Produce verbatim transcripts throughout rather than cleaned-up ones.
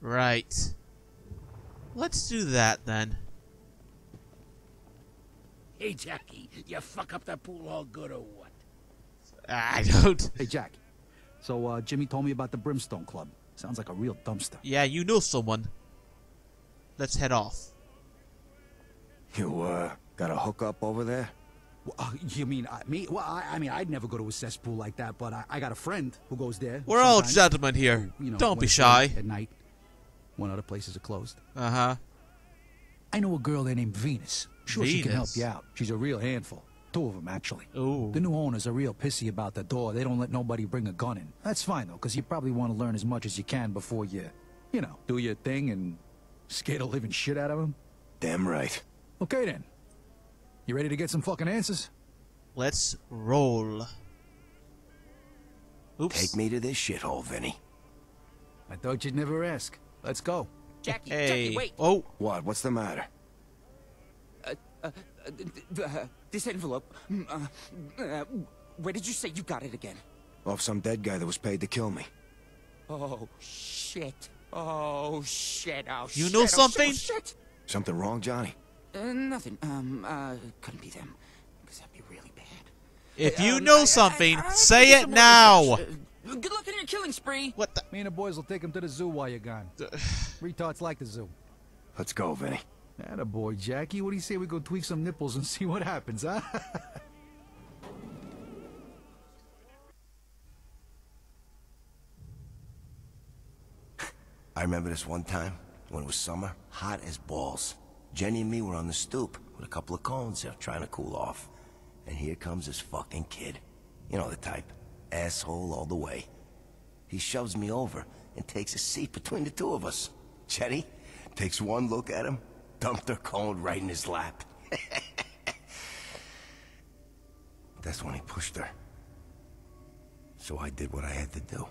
Right. Let's do that then. Hey, Jackie, you fuck up that pool all good or what? I don't. Hey, Jack. So, uh, Jimmy told me about the Brimstone Club. Sounds like a real dumpster. Yeah, you know someone. Let's head off. You, uh, got a hookup over there? Well, uh, you mean uh, me? Well, I, I mean, I'd never go to a cesspool like that, but I, I got a friend who goes there. We're all gentlemen here. You know, don't be shy. At night, when other places are closed. Uh-huh. I know a girl there named Venus. Sure, Venus. She can help you out. She's a real handful. Two of them, actually. Ooh. The new owners are real pissy about the door. They don't let nobody bring a gun in. That's fine, though, because you probably want to learn as much as you can before you, you know, do your thing and scare the living shit out of them. Damn right. Okay, then. You ready to get some fucking answers? Let's roll. Oops. Take me to this shithole, Vinny. I thought you'd never ask. Let's go. Jackie, hey. Jackie, wait. Oh. What? What's the matter? Uh, uh, uh, uh this envelope. Uh, uh, where did you say you got it again? Off some dead guy that was paid to kill me. Oh, shit. Oh, shit. Oh, shit. You know something? Oh, shit. Something wrong, Johnny? Uh, nothing. Um, uh, couldn't be them. Because that'd be really bad. If you um, know something, I, I, I say it now! Research. Good luck in your killing spree! What the? Me and the boys will take him to the zoo while you're gone. Retards like the zoo. Let's go, Vinny. Attaboy, Jackie. What do you say we go tweak some nipples and see what happens, huh? I remember this one time, when it was summer, hot as balls. Jenny and me were on the stoop with a couple of cones there trying to cool off. And here comes this fucking kid. You know the type. Asshole all the way. He shoves me over and takes a seat between the two of us. Jenny takes one look at him, dumped her cone right in his lap. That's when he pushed her. So I did what I had to do.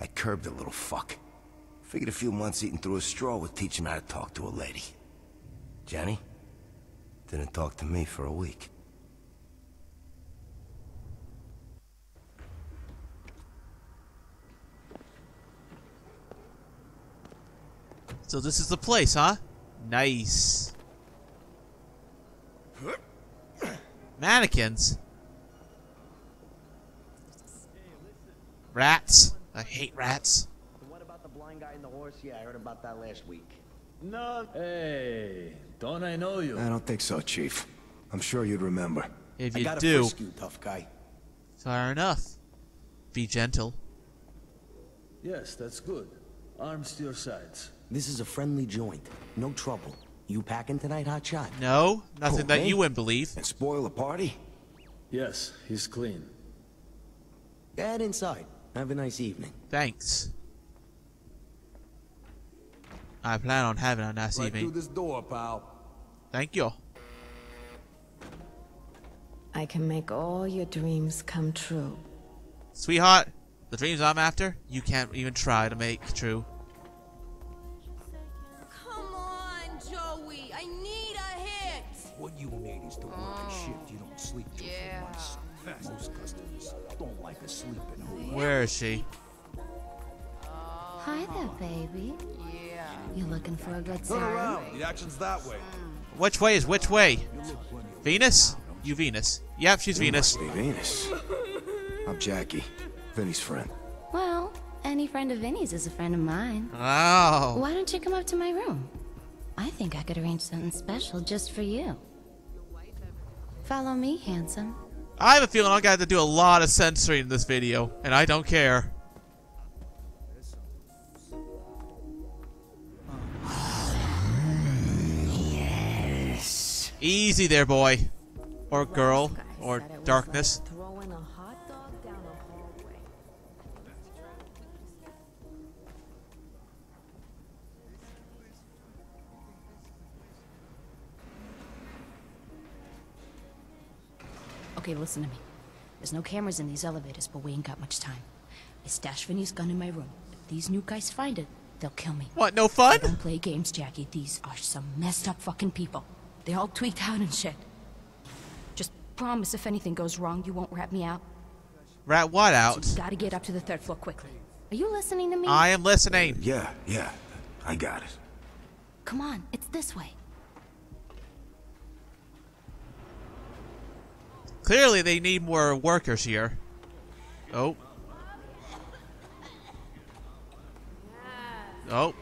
I curbed the little fuck. Figured a few months eating through a straw would teach him how to talk to a lady. Jenny didn't talk to me for a week. So this is the place, huh? Nice. Mannequins. Rats. I hate rats. What about the blind guy and the horse? Yeah, I heard about that last week. No. Hey, don't I know you? I don't think so, Chief. I'm sure you'd remember. If you do. I gotta frisk you, tough guy. Fair enough. Be gentle. Yes, that's good. Arms to your sides. This is a friendly joint. No trouble. You packing tonight, hotshot? No, nothing that you wouldn't believe. And spoil the party? Yes, he's clean. Get inside. Have a nice evening. Thanks. I plan on having a nice right evening. Through this door, pal. Thank you. I can make all your dreams come true. Sweetheart, the dreams I'm after, you can't even try to make true. Come on, Joey. I need a hit. What you need is to work oh. a shift. You don't sleep till yeah. once. Most customers don't like a sleeping hole. Where is she? Hi there, baby. Yeah. You looking for a good sign? Turn around. The action's that way. Which way is which way? Venus? You Venus. Yep, she's you Venus. Must be Venus. I'm Jackie, Vinny's friend. Well, any friend of Vinny's is a friend of mine. Oh. Why don't you come up to my room? I think I could arrange something special just for you. Follow me, handsome. I have a feeling I'm gonna have to do a lot of censoring in this video, and I don't care. Easy there, boy. Or girl. Or darkness. Okay, listen to me. There's no cameras in these elevators, but we ain't got much time. I stashed Vinny's gun in my room. If these new guys find it, they'll kill me. What, no fun? I don't play games, Jackie. These are some messed up fucking people. They all tweaked out and shit. Just promise if anything goes wrong, you won't rat me out. Rat what out? So you gotta get up to the third floor quickly. Are you listening to me? I am listening. Yeah, yeah. I got it. Come on, it's this way. Clearly they need more workers here. Oh. Oh.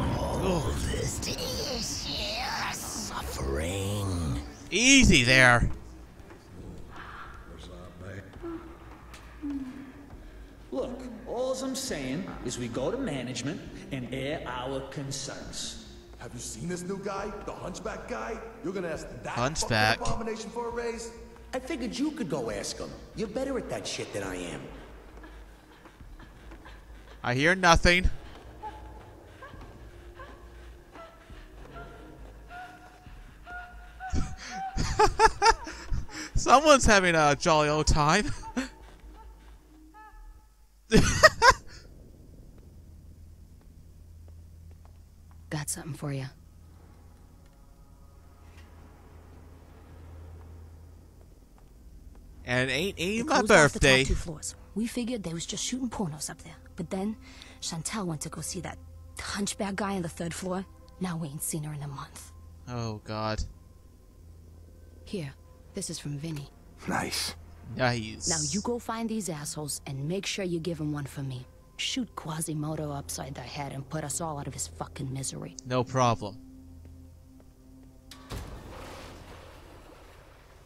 All this sheer suffering. Easy there. Look, all I'm saying is we go to management and air our concerns. Have you seen this new guy? The hunchback guy? You're gonna ask that hunchback abomination for a raise? I figured you could go ask him. You're better at that shit than I am. I hear nothing. Someone's having a jolly old time. Got something for you. And it ain't even my birthday. Two floors. We figured they was just shooting pornos up there. But then Chantal went to go see that hunchback guy on the third floor. Now we ain't seen her in a month. Oh God. Here, this is from Vinny. Nice. Nice. Now you go find these assholes and make sure you give them one for me. Shoot Quasimodo upside the head and put us all out of his fucking misery. No problem.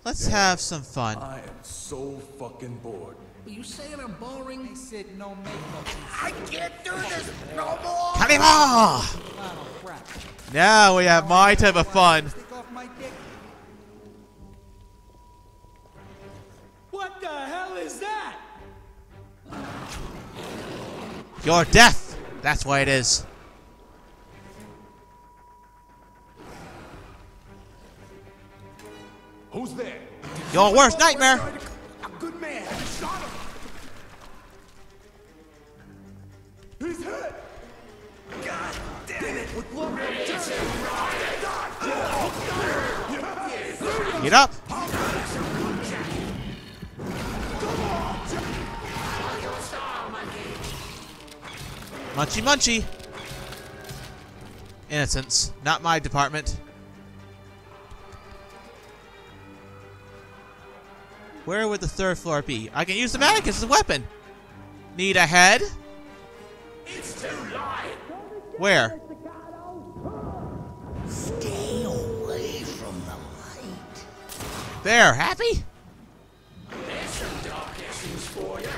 Let's have some fun. I am so fucking bored. Are you saying I'm boring? They said no make no I can't do this no more! Come on! Now we have my type of fun. What the hell is that? Your death! That's why it is. Who's there? Your worst nightmare! A good man! Shot him! He's hit! God damn it! With love, just... Get up! Munchy munchy! Innocence. Not my department. Where would the third floor be? I can use the mannequins as a weapon! Need a head? It's too light! Where? Stay away from the light. There, happy? There's some dark issues for you.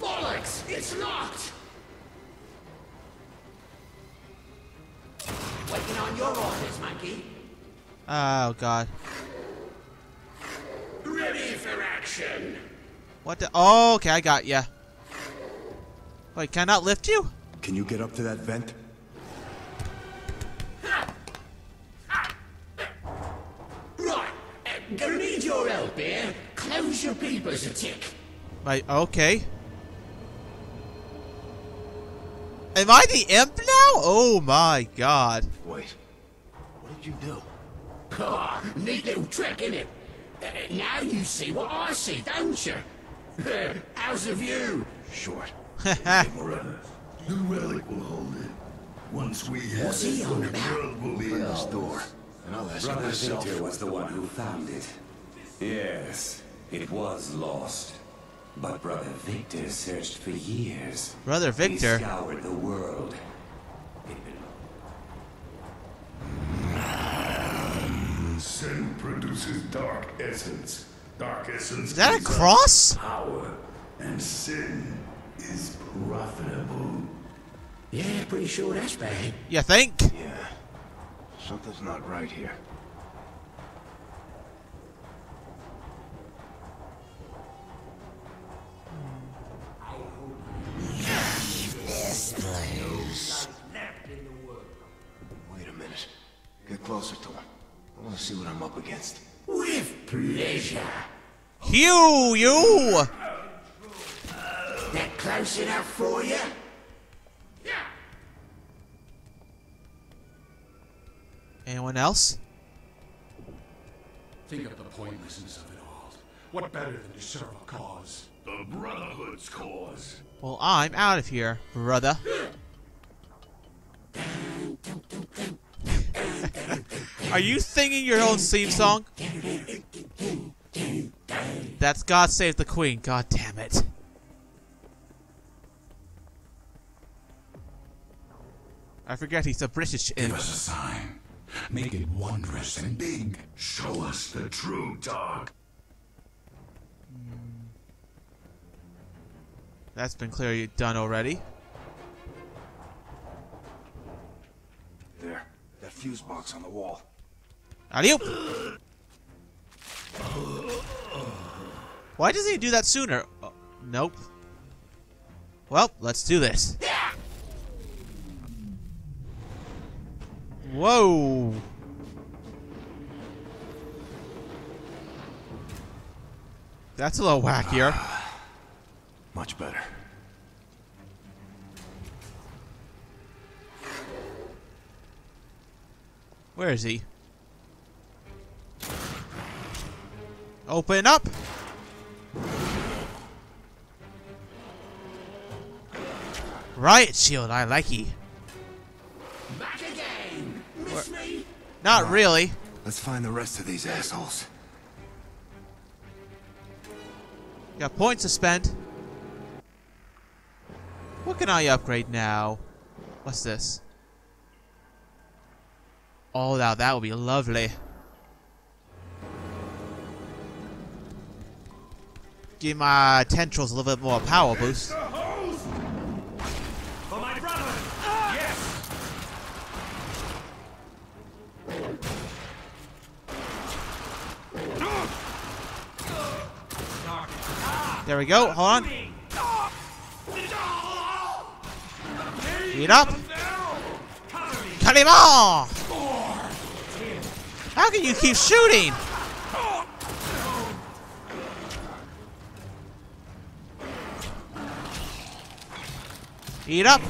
Bollocks! It's locked! Waiting on your orders, monkey. Oh, God. Ready for action! What the? Oh, okay, I got ya. Wait, can I not lift you? Can you get up to that vent? Right, I'm gonna need your help here. Close your peepers a tick. Right, okay. Am I the imp now? Oh my God. Wait. What did you do? Oh, neat little trick, innit? Uh, now you see what I see, don't you? Uh, how's the view? Short. Haha. The relic will hold it. Once we have What's it, he on the world will be in the store. And I'll ask Brother Victor was the one who found it. Yes, it was lost. But Brother Victor searched for years. Brother Victor? He scoured the world. Sin produces dark essence. Dark essence is that a cross? Power, and sin is profitable. Yeah, pretty sure that's bad. You think? Yeah. Something's not right here. Wait a minute. Get closer to him. I want to see what I'm up against. With pleasure. You, you. That close enough for you? Yeah. Anyone else? Think of the pointlessness of it all. What better than to serve a cause? The Brotherhood's cause. Well, I'm out of here, brother. Are you singing your own theme song? That's God Save the Queen. God damn it. I forget he's a British imp. Give us a sign. Make it wondrous and big. Show us the true dog. That's been clearly done already. There. That fuse box on the wall. Adieu! Why doesn't he do that sooner? Oh, nope. Well, let's do this. Whoa! That's a little wackier. Uh, much better. Where is he? Open up! Riot shield, I like ye. Back again. Miss me? Not really. Let's find the rest of these assholes. Got points to spend. What can I upgrade now? What's this? Oh, now that would be lovely. Give my tendrils a little bit more power boost. For my brother. Yes. There we go. Hold on. Get up. Cut him off. How can you keep shooting? Eat up.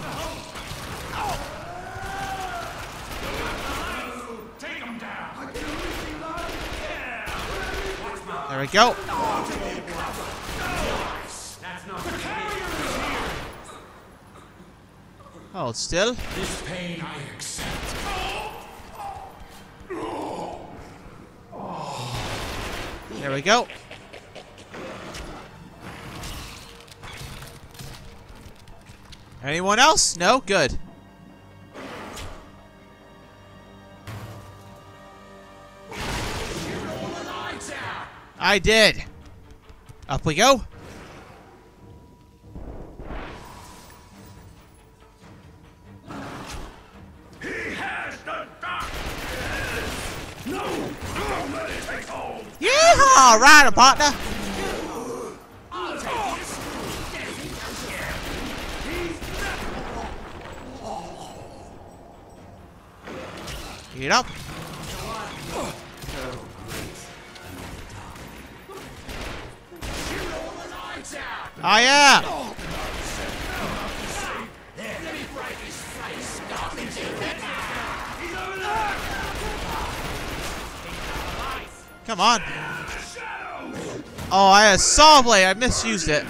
There we go. Hold still. This pain I accept. There we go. Anyone else? No? Good. I did. Up we go. All right, partner. Get up. Oh yeah. Come on. Oh, I had a saw blade. I misused it.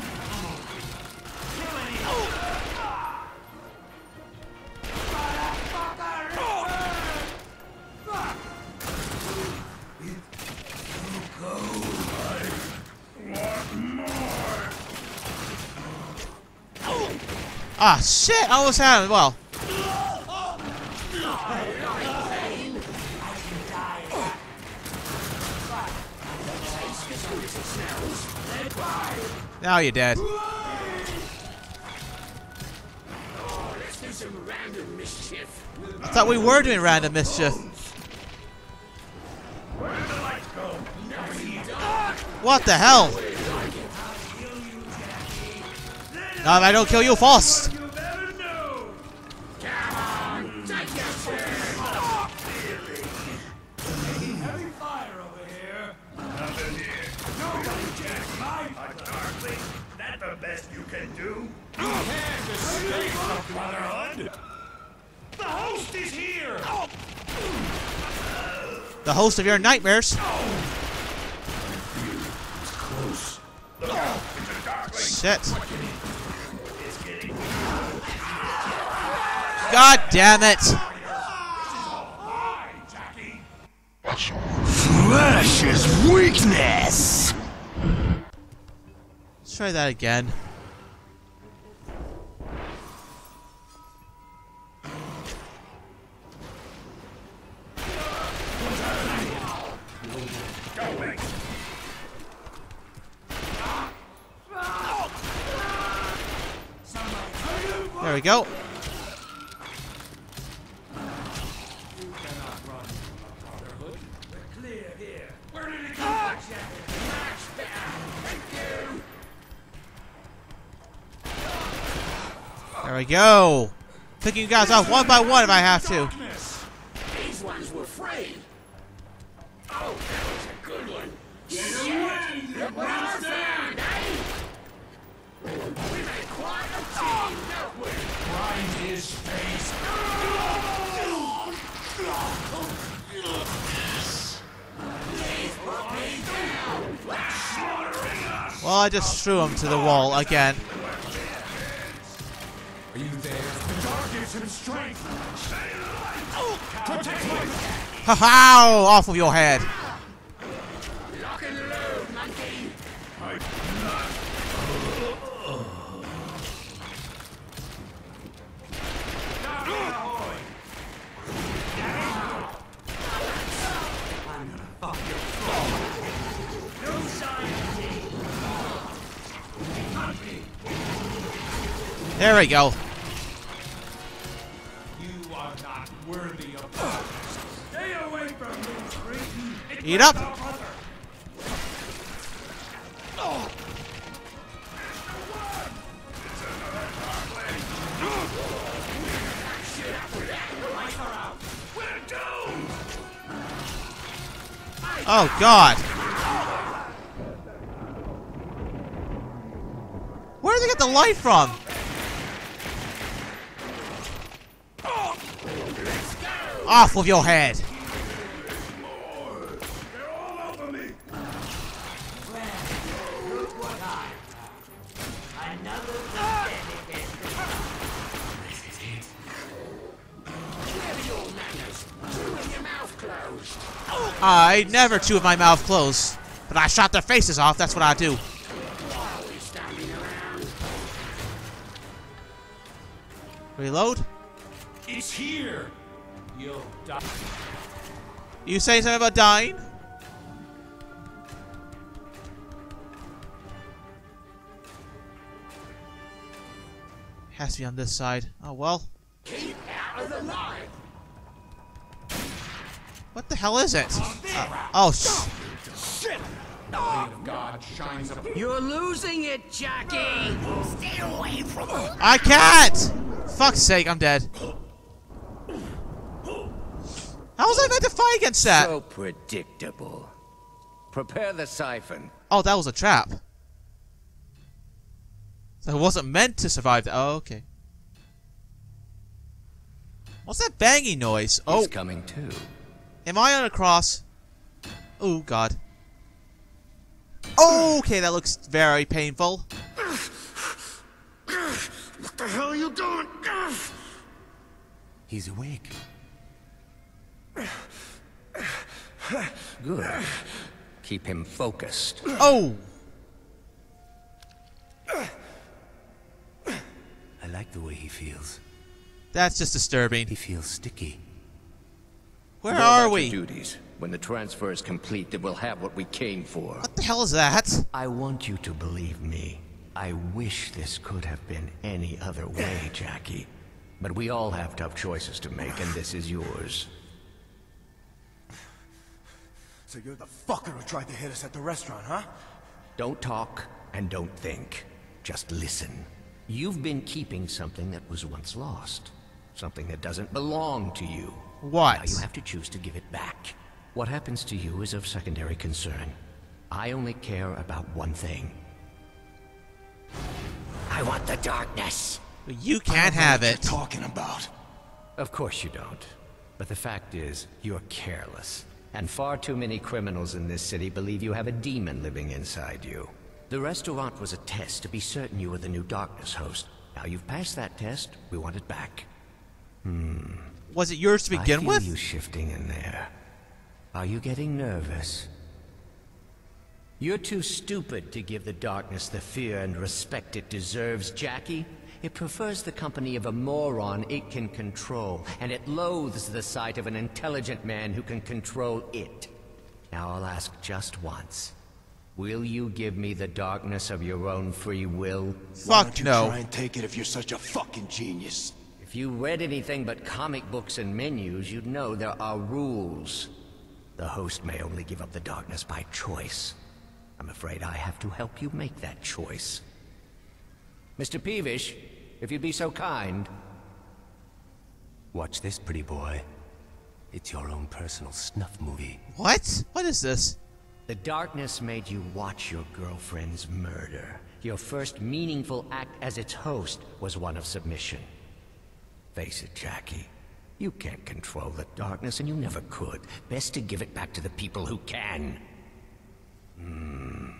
Ah, shit. I almost had it. Well. Now you're dead. Oh, let's do some random mischief. I thought we were doing random mischief. What the hell? No, if I don't kill you, Faust. The host of your nightmares. sets. God damn it! Flesh is weakness! Let's try that again. There we go. There we go. Picking you guys off one by one if I have to. These ones were afraid. Oh, that was a good one. Yeah, well done, eh? We made quite a team, don't we? Grind his face. Please put me down. Slaughtering us. Well, I just threw him to the wall again. Are you there? The dog gives him strength. Stay alive. Oh, protect me. Ha ha! Off of your head. Lock and load, monkey. I I'm gonna fuck your floor. No sign. There we go. Eat up! Oh. Oh God! Where did they get the light from? Off of your head! I never chew with my mouth closed, but I shot their faces off, that's what I do. Reload? It's here. You'll die. You say something about dying? Has to be on this side. Oh well. Keep out of the line. What the hell is it? Uh, oh, shit! You're losing it, Jackie! Stay away from her! I can't! Fuck's sake, I'm dead. How was I meant to fight against that? So predictable. Prepare the siphon. Oh, that was a trap. So I wasn't meant to survive that. Oh, okay. What's that banging noise? Oh. It's coming too. Am I on a cross? Oh, God. Okay, that looks very painful. What the hell are you doing? He's awake. Good. Keep him focused. Oh! I like the way he feels. That's just disturbing. He feels sticky. Where are we? Duties. When the transfer is complete, then we'll have what we came for. What the hell is that? I want you to believe me. I wish this could have been any other way, Jackie. But we all have tough choices to make, and this is yours. So you're the fucker who tried to hit us at the restaurant, huh? Don't talk and don't think. Just listen. You've been keeping something that was once lost. Something that doesn't belong to you. What? Now you have to choose to give it back. What happens to you is of secondary concern. I only care about one thing. I want the darkness. You can't have it. What are you talking about? Of course you don't. But the fact is, you're careless. And far too many criminals in this city believe you have a demon living inside you. The restaurant was a test to be certain you were the new darkness host. Now you've passed that test, we want it back. Hmm. Was it yours to begin I feel with? You shifting in there. Are you getting nervous? You're too stupid to give the darkness the fear and respect it deserves, Jackie. It prefers the company of a moron it can control, and it loathes the sight of an intelligent man who can control it. Now I'll ask just once. Will you give me the darkness of your own free will? Fuck no. Why don't you try and take it if you're such a fucking genius? If you read anything but comic books and menus, you'd know there are rules. The host may only give up the darkness by choice. I'm afraid I have to help you make that choice. Mister Peevish, if you'd be so kind. Watch this, pretty boy. It's your own personal snuff movie. What? What is this? The darkness made you watch your girlfriend's murder. Your first meaningful act as its host was one of submission. Face it, Jackie. You can't control the darkness, and you never could. Best to give it back to the people who can. Hmm.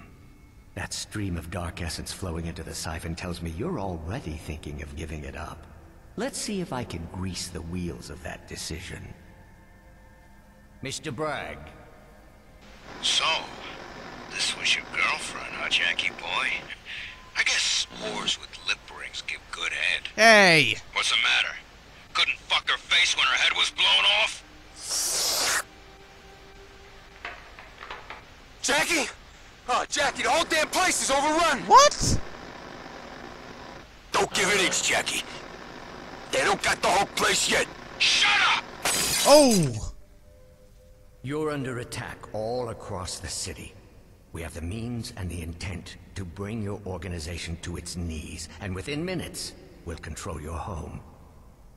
That stream of dark essence flowing into the siphon tells me you're already thinking of giving it up. Let's see if I can grease the wheels of that decision. Mister Bragg. So, this was your girlfriend, huh, Jackie boy? I guess whores with lip rings give good head. Hey! What's the matter? Couldn't fuck her face when her head was blown off? Jackie! Oh, Jackie, the whole damn place is overrun! What? Don't give an inch, Jackie. They don't got the whole place yet. Shut up! Oh! You're under attack all across the city. We have the means and the intent to bring your organization to its knees, and within minutes, we'll control your home.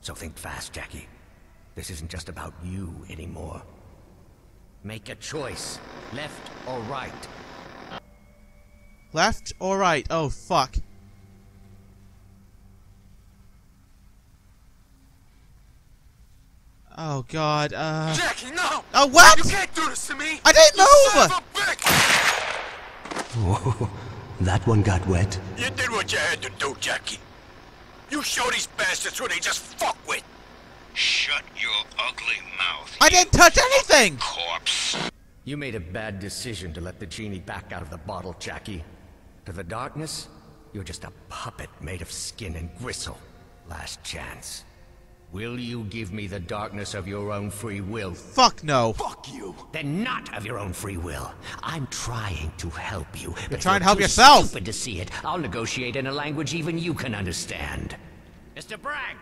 So think fast, Jackie. This isn't just about you anymore. Make a choice. Left or right? Left or right? Oh, fuck. Oh, God, uh... Jackie, no! Oh, what? You can't do this to me! I didn't know! Whoa, that one got wet. You did what you had to do, Jackie. You show these bastards who they just fuck with. Shut your ugly mouth. I didn't touch anything! Corpse. You made a bad decision to let the genie back out of the bottle, Jackie. To the darkness, you're just a puppet made of skin and gristle. Last chance. Will you give me the darkness of your own free will? Fuck no. Fuck you. Then not of your own free will. I'm trying to help you. You're trying to help yourself. Stupid to see it. I'll negotiate in a language even you can understand. Mister Bragg,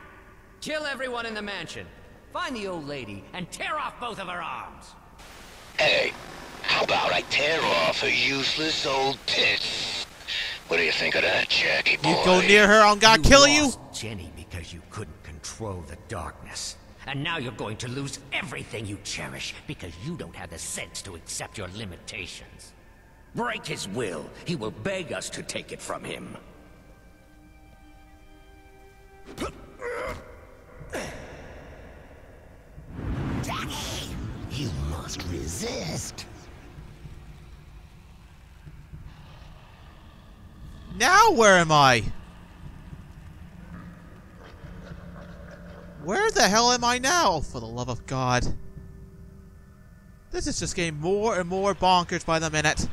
kill everyone in the mansion. Find the old lady and tear off both of her arms. Hey, how about I tear off her useless old tits? What do you think of that, Jackie boy? You go near her, I'm gonna kill you! You lost Jenny because you couldn't control the darkness. And now you're going to lose everything you cherish because you don't have the sense to accept your limitations. Break his will. He will beg us to take it from him. Jackie! You must resist. Now where am I? Where the hell am I now? For the love of God. This is just getting more and more bonkers by the minute.